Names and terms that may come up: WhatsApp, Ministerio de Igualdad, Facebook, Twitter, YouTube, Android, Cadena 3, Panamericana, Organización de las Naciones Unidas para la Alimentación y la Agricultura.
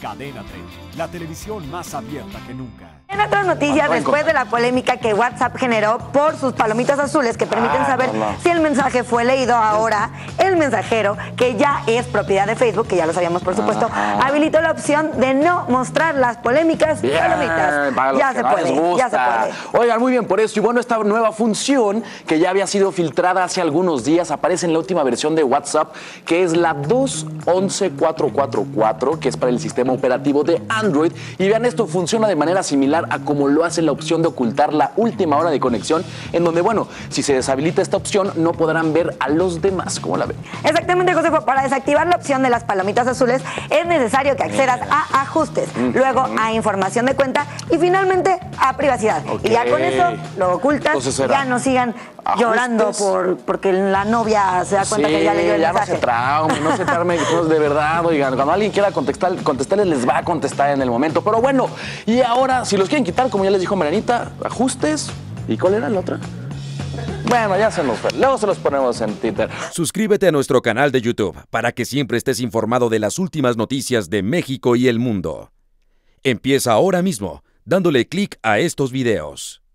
Cadena 3, la televisión más abierta que nunca. En otras noticias, después de la polémica que WhatsApp generó por sus palomitas azules que permiten saber si el mensaje fue leído, ahora el mensajero, que ya es propiedad de Facebook, que ya lo sabíamos por supuesto, habilitó la opción de no mostrar las polémicas palomitas. Ya se puede. Oigan, muy bien por eso. Y bueno, esta nueva función que ya había sido filtrada hace algunos días aparece en la última versión de WhatsApp, que es la 2.11.444, que es para el sistema operativo de Android. Y vean, esto funciona de manera similar a como lo hace la opción de ocultar la última hora de conexión, en donde, bueno, si se deshabilita esta opción, no podrán ver a los demás. ¿Cómo la ven? Exactamente, José. Para desactivar la opción de las palomitas azules es necesario que accedas a ajustes, luego a información de cuenta y finalmente a privacidad. Okay. Y ya con eso lo ocultas. Entonces, ya no sigan llorando porque la novia se da cuenta que ya le dio el mensaje. No se traumen, de verdad. Oigan, cuando alguien quiera contestarles, les va a contestar en el momento. Pero bueno, y ahora, si los quieren quitar, como ya les dijo Marianita, ajustes. ¿Y cuál era la otra? Bueno, ya se nos fue. Luego se los ponemos en Twitter. Suscríbete a nuestro canal de YouTube para que siempre estés informado de las últimas noticias de México y el mundo. Empieza ahora mismo dándole clic a estos videos.